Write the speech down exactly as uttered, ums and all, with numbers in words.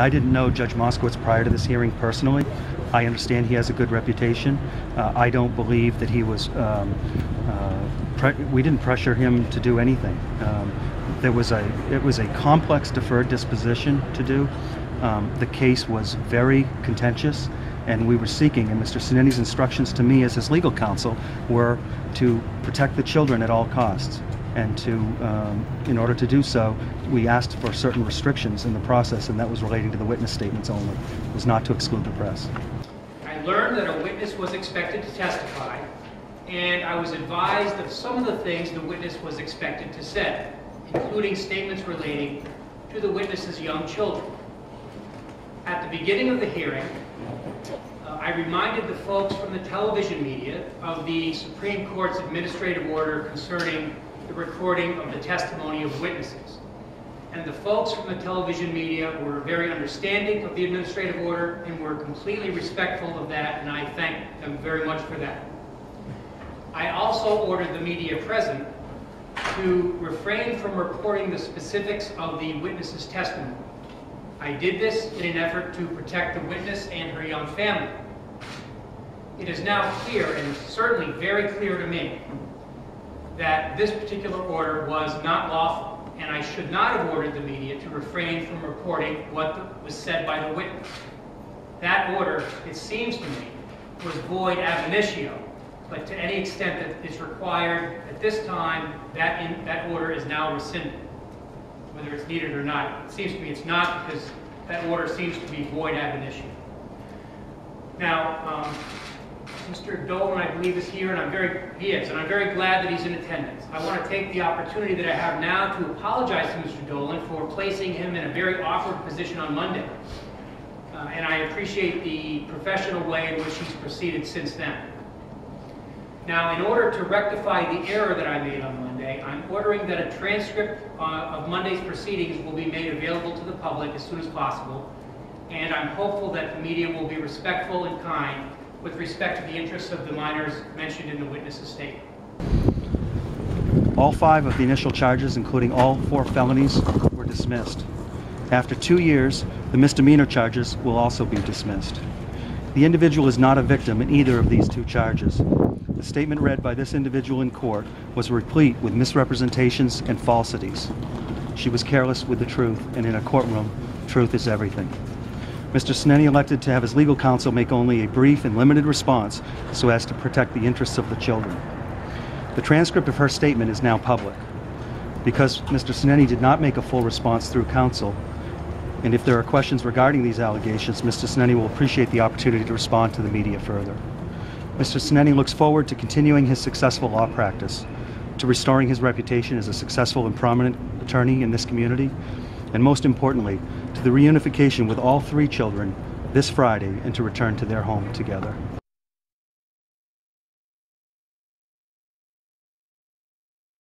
I didn't know Judge Moskowitz prior to this hearing personally. I understand he has a good reputation. Uh, I don't believe that he was, um, uh, we didn't pressure him to do anything. Um, there was a, it was a complex deferred disposition to do. Um, the case was very contentious, and we were seeking, and Mister Sineni's instructions to me as his legal counsel were to protect the children at all costs. And to, um, in order to do so, we asked for certain restrictions in the process, and that was relating to the witness statements only. It was not to exclude the press. I learned that a witness was expected to testify, and I was advised of some of the things the witness was expected to say, including statements relating to the witness's young children. At the beginning of the hearing, uh, I reminded the folks from the television media of the Supreme Court's administrative order concerning the recording of the testimony of witnesses. And the folks from the television media were very understanding of the administrative order and were completely respectful of that, and I thank them very much for that. I also ordered the media present to refrain from reporting the specifics of the witness's testimony. I did this in an effort to protect the witness and her young family. It is now clear, and certainly very clear to me, that this particular order was not lawful, and I should not have ordered the media to refrain from reporting what the, was said by the witness. That order, it seems to me, was void ab initio, but to any extent that it's required at this time, that, in, that order is now rescinded, whether it's needed or not. It seems to me it's not, because that order seems to be void ab initio. Now, um, Mister Dolan, I believe, is here, and I'm very, he is, and I'm very glad that he's in attendance. I want to take the opportunity that I have now to apologize to Mister Dolan for placing him in a very awkward position on Monday. Uh, and I appreciate the professional way in which he's proceeded since then. Now, in order to rectify the error that I made on Monday, I'm ordering that a transcript uh, of Monday's proceedings will be made available to the public as soon as possible, and I'm hopeful that the media will be respectful and kind with respect to the interests of the minors mentioned in the witness's statement. All five of the initial charges, including all four felonies, were dismissed. After two years, the misdemeanor charges will also be dismissed. The individual is not a victim in either of these two charges. The statement read by this individual in court was replete with misrepresentations and falsities. She was careless with the truth, and in a courtroom, truth is everything. Mister Sineni elected to have his legal counsel make only a brief and limited response so as to protect the interests of the children. The transcript of her statement is now public. Because Mister Sineni did not make a full response through counsel, and if there are questions regarding these allegations, Mister Sineni will appreciate the opportunity to respond to the media further. Mister Sineni looks forward to continuing his successful law practice, to restoring his reputation as a successful and prominent attorney in this community, and most importantly, to the reunification with all three children this Friday and to return to their home together.